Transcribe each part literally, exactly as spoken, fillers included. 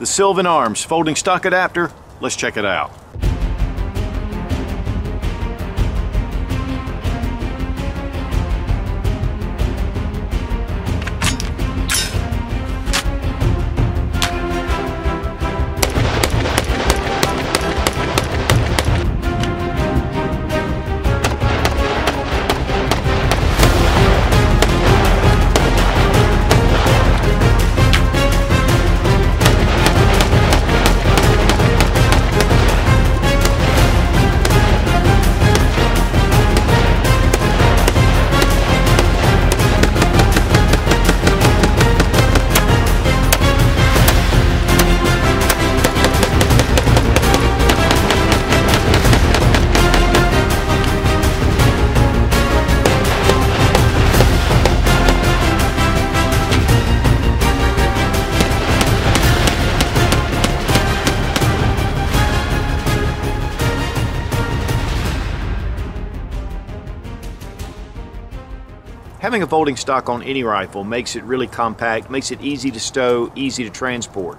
The Sylvan Arms folding stock adapter, let's check it out. Having a folding stock on any rifle makes it really compact, makes it easy to stow, easy to transport.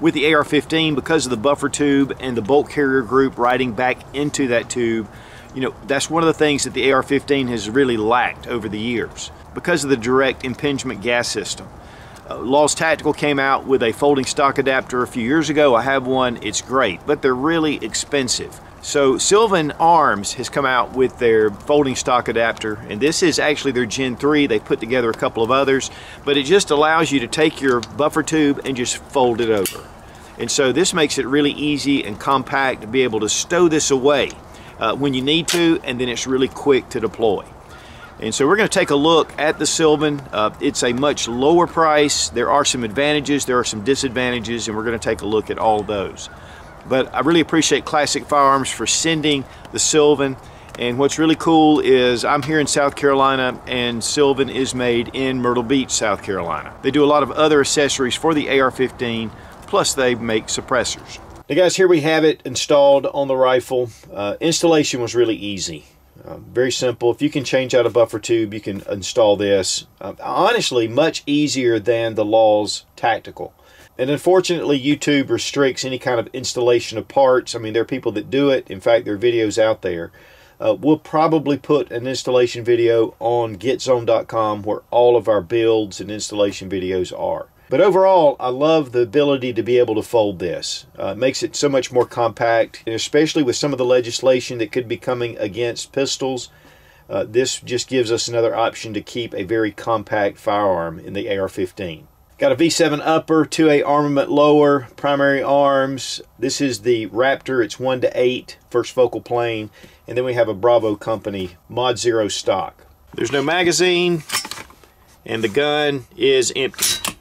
With the A R fifteen, because of the buffer tube and the bolt carrier group riding back into that tube, you know, that's one of the things that the A R fifteen has really lacked over the years because of the direct impingement gas system. Uh, Laws Tactical came out with a folding stock adapter a few years ago. I have one, it's great, but they're really expensive. So Sylvan Arms has come out with their folding stock adapter, and this is actually their Gen three. They put together a couple of others, but it just allows you to take your buffer tube and just fold it over. And so this makes it really easy and compact to be able to stow this away uh, when you need to, and then it's really quick to deploy. And so we're going to take a look at the Sylvan. Uh, it's a much lower price. There are some advantages, there are some disadvantages, and we're going to take a look at all those. But I really appreciate Classic Firearms for sending the Sylvan. And what's really cool is I'm here in South Carolina, and Sylvan is made in Myrtle Beach, South Carolina. They do a lot of other accessories for the A R fifteen, plus they make suppressors. Now guys, here we have it installed on the rifle. Uh, installation was really easy. Uh, very simple. If you can change out a buffer tube, you can install this. Uh, honestly, much easier than the Laws Tactical. And unfortunately, YouTube restricts any kind of installation of parts. I mean, there are people that do it. In fact, there are videos out there. Uh, we'll probably put an installation video on get zone dot com where all of our builds and installation videos are. But overall, I love the ability to be able to fold this. Uh, it makes it so much more compact, and especially with some of the legislation that could be coming against pistols. Uh, this just gives us another option to keep a very compact firearm in the A R fifteen. Got a V seven upper, two A Armament lower, Primary Arms. This is the Raptor. It's one to eight, first focal plane. And then we have a Bravo Company Mod Zero stock. There's no magazine, and the gun is empty.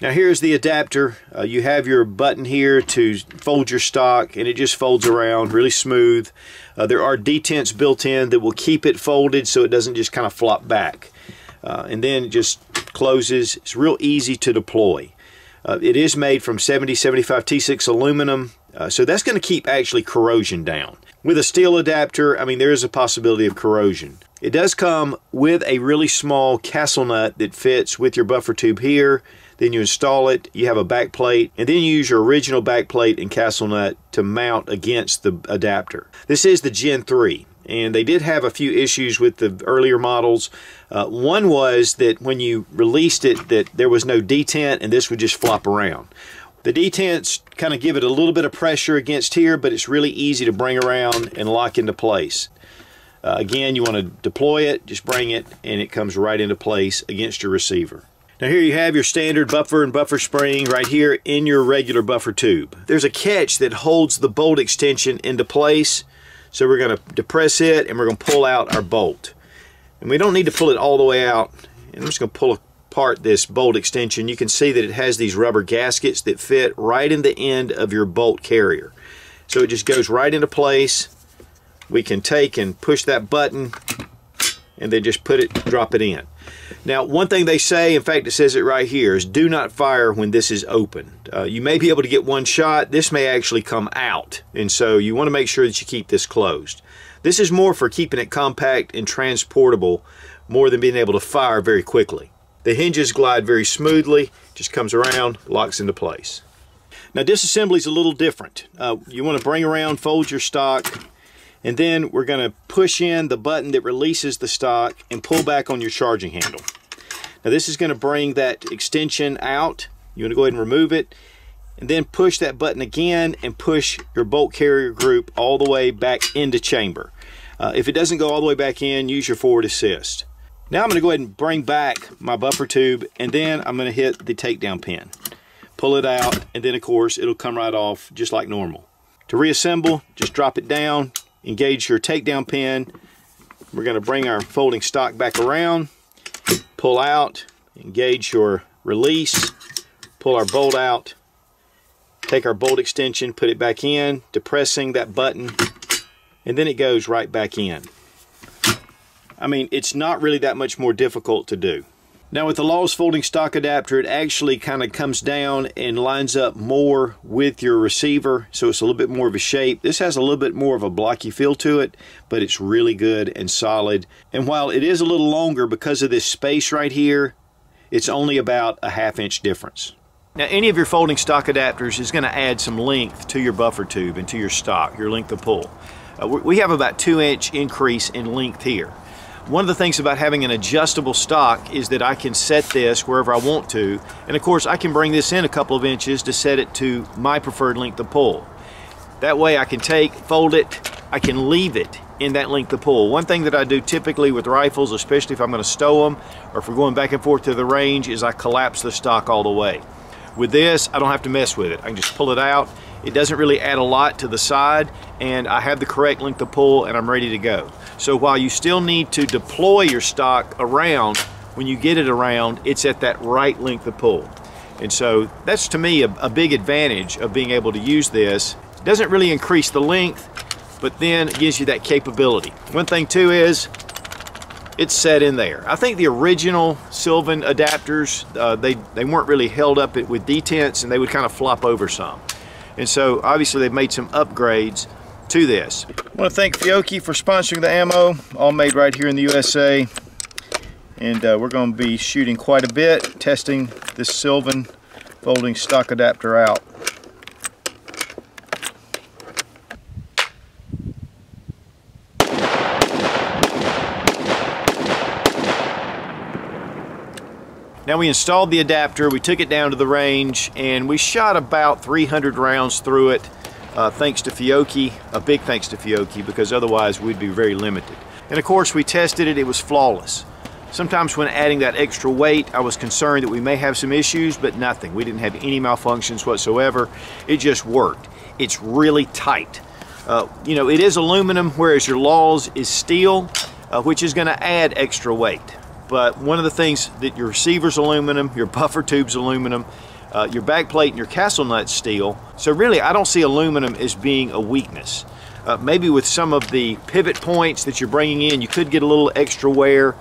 Now here's the adapter. Uh, you have your button here to fold your stock, and it just folds around really smooth. Uh, there are detents built in that will keep it folded so it doesn't just kind of flop back. Uh, and then it just closes. It's real easy to deploy. Uh, it is made from seventy seventy-five T six aluminum, uh, so that's going to keep actually corrosion down. With a steel adapter, I mean, there is a possibility of corrosion. It does come with a really small castle nut that fits with your buffer tube here. Then you install it, you have a back plate, and then you use your original back plate and castle nut to mount against the adapter. This is the Gen three. And they did have a few issues with the earlier models. Uh, one was that when you released it, that there was no detent, and this would just flop around. The detents kind of give it a little bit of pressure against here, but it's really easy to bring around and lock into place. Uh, again, you want to deploy it, just bring it, and it comes right into place against your receiver. Now here you have your standard buffer and buffer spring right here in your regular buffer tube. There's a catch that holds the bolt extension into place. So we're going to depress it, and we're going to pull out our bolt. And we don't need to pull it all the way out. And I'm just going to pull apart this bolt extension. You can see that it has these rubber gaskets that fit right in the end of your bolt carrier. So it just goes right into place. We can take and push that button, and then just put it, drop it in. Now, one thing they say, in fact it says it right here, is do not fire when this is open. Uh, you may be able to get one shot. This may actually come out, and so you want to make sure that you keep this closed. This is more for keeping it compact and transportable, more than being able to fire very quickly. The hinges glide very smoothly, just comes around, locks into place. Now disassembly is a little different. Uh, you want to bring around, fold your stock, and then we're going to push in the button that releases the stock and pull back on your charging handle. Now this is going to bring that extension out. You want to go ahead and remove it, and then push that button again and push your bolt carrier group all the way back into chamber. Uh, if it doesn't go all the way back in, use your forward assist. Now I'm going to go ahead and bring back my buffer tube, and then I'm going to hit the takedown pin. Pull it out, and then of course it'll come right off just like normal. To reassemble, just drop it down, engage your takedown pin. We're going to bring our folding stock back around, pull out, engage your release, pull our bolt out, take our bolt extension, put it back in, depressing that button, and then it goes right back in. I mean, it's not really that much more difficult to do. Now with the Laws folding stock adapter, it actually kind of comes down and lines up more with your receiver, so it's a little bit more of a shape. This has a little bit more of a blocky feel to it, but it's really good and solid. And while it is a little longer because of this space right here, it's only about a half inch difference. Now any of your folding stock adapters is going to add some length to your buffer tube and to your stock, your length of pull. Uh, we have about two inch increase in length here. One of the things about having an adjustable stock is that I can set this wherever I want to, and of course I can bring this in a couple of inches to set it to my preferred length of pull. That way I can take, fold it, I can leave it in that length of pull. One thing that I do typically with rifles, especially if I'm going to stow them or if we're going back and forth to the range, is I collapse the stock all the way. With this, I don't have to mess with it. I can just pull it out. It doesn't really add a lot to the side, and I have the correct length of pull and I'm ready to go. So while you still need to deploy your stock around, when you get it around, it's at that right length of pull. And so that's, to me, a, a big advantage of being able to use this. It doesn't really increase the length, but then it gives you that capability. One thing too is, it's set in there. I think the original Sylvan adapters, uh, they, they weren't really held up with detents, and they would kind of flop over some. And so obviously they've made some upgrades to this. I want to thank Fiocchi for sponsoring the ammo, all made right here in the U S A. And uh, we're going to be shooting quite a bit, testing this Sylvan folding stock adapter out. Now we installed the adapter, we took it down to the range, and we shot about three hundred rounds through it, uh, thanks to Fiocchi, a big thanks to Fiocchi, because otherwise we'd be very limited. And of course we tested it, it was flawless. Sometimes when adding that extra weight, I was concerned that we may have some issues, but nothing. We didn't have any malfunctions whatsoever. It just worked. It's really tight. Uh, you know, it is aluminum, whereas your Laws is steel, uh, which is gonna add extra weight. But one of the things that your receiver's aluminum, your buffer tube's aluminum, uh, your back plate and your castle nut's steel. So really, I don't see aluminum as being a weakness. Uh, maybe with some of the pivot points that you're bringing in, you could get a little extra wear,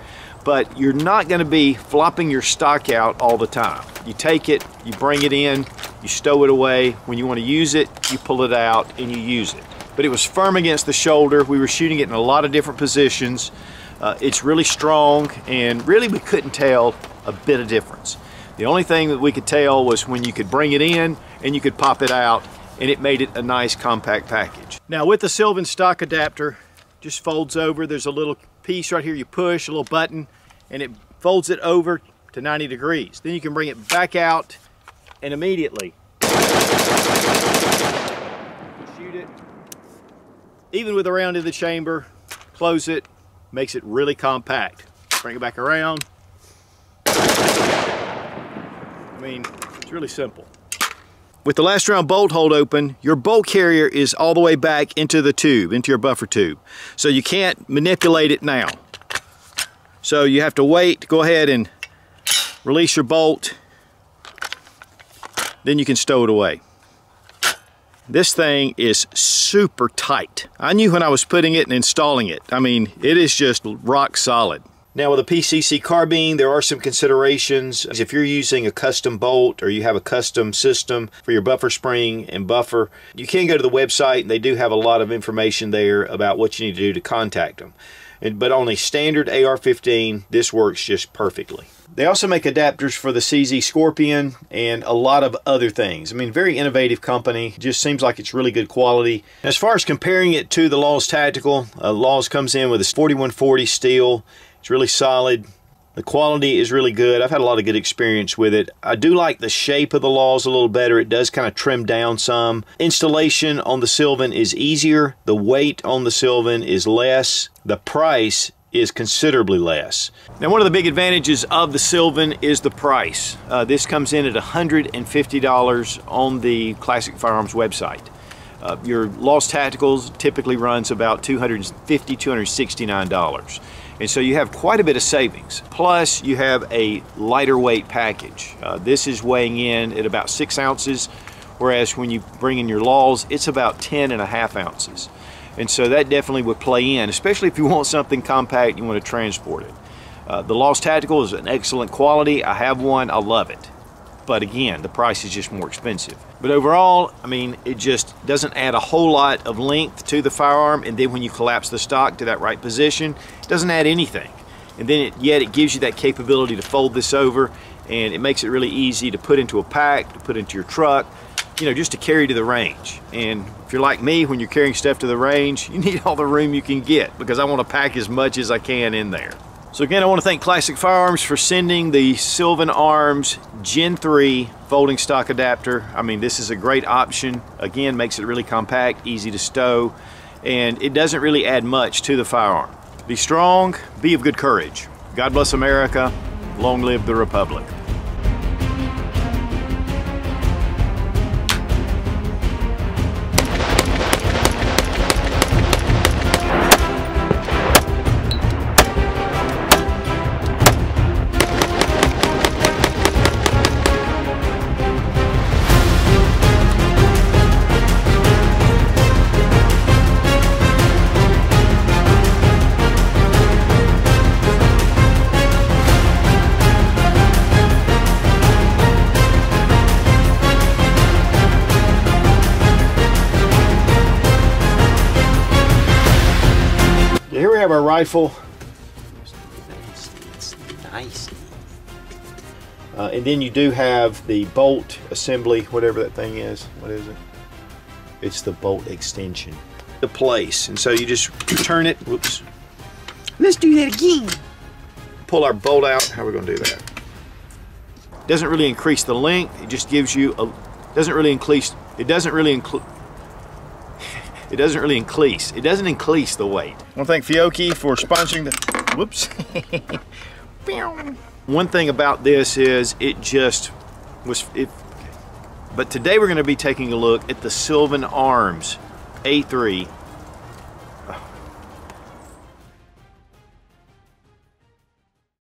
but you're not gonna be flopping your stock out all the time. You take it, you bring it in, you stow it away. When you wanna use it, you pull it out and you use it. But it was firm against the shoulder. We were shooting it in a lot of different positions. Uh, it's really strong, and really we couldn't tell a bit of difference. The only thing that we could tell was when you could bring it in and you could pop it out, and it made it a nice compact package. Now with the Sylvan stock adapter, just folds over. There's a little piece right here you push, a little button, and it folds it over to ninety degrees. Then you can bring it back out and immediately shoot it. Even with a round in the chamber, close it. Makes it really compact. Bring it back around. I mean, it's really simple. With the last round bolt hold open, your bolt carrier is all the way back into the tube, into your buffer tube. So you can't manipulate it now. So you have to wait, go ahead and release your bolt. Then you can stow it away. This thing is super tight. I knew when I was putting it and installing it. I mean, it is just rock solid. Now with a P C C carbine, there are some considerations. If you're using a custom bolt or you have a custom system for your buffer spring and buffer, you can go to the website, and they do have a lot of information there about what you need to do to contact them. But on a standard A R fifteen, this works just perfectly. They also make adapters for the C Z Scorpion and a lot of other things. I mean, very innovative company. Just seems like it's really good quality. As far as comparing it to the Laws Tactical, uh, Laws comes in with a forty-one forty steel. It's really solid. The quality is really good. I've had a lot of good experience with it. I do like the shape of the Laws a little better. It does kind of trim down some. Installation on the Sylvan is easier. The weight on the Sylvan is less. The price is considerably less. Now, one of the big advantages of the Sylvan is the price. Uh, this comes in at one hundred fifty dollars on the Classic Firearms website. Uh, your Laws Tacticals typically runs about two hundred fifty dollars, two hundred sixty-nine dollars. And so you have quite a bit of savings. Plus, you have a lighter weight package. Uh, this is weighing in at about six ounces, whereas when you bring in your Laws, it's about ten and a half ounces. And so that definitely would play in, especially if you want something compact and you want to transport it. Uh, the Laws Tactical is an excellent quality. I have one, I love it. But again, the price is just more expensive. But overall, I mean, it just doesn't add a whole lot of length to the firearm, and then when you collapse the stock to that right position, it doesn't add anything. And then it, yet it gives you that capability to fold this over, and it makes it really easy to put into a pack, to put into your truck, you know, just to carry to the range. And if you're like me, when you're carrying stuff to the range, you need all the room you can get, because I want to pack as much as I can in there. So again, I want to thank Classic Firearms for sending the Sylvan Arms Gen three folding stock adapter. I mean, this is a great option. Again, makes it really compact, easy to stow, and it doesn't really add much to the firearm. Be strong, be of good courage. God bless America. Long live the Republic. Here we have our rifle. It's nasty. It's nice. Uh, and then you do have the bolt assembly, whatever that thing is. What is it? It's the bolt extension. The place. And so you just turn it. Whoops. Let's do that again. Pull our bolt out. How are we going to do that? Doesn't really increase the length. It just gives you a. Doesn't really increase. It doesn't really include. It doesn't really increase. It doesn't increase the weight. I want to thank Fiocchi for sponsoring the, whoops. One thing about this is it just was, it, but today we're going to be taking a look at the Sylvan Arms A three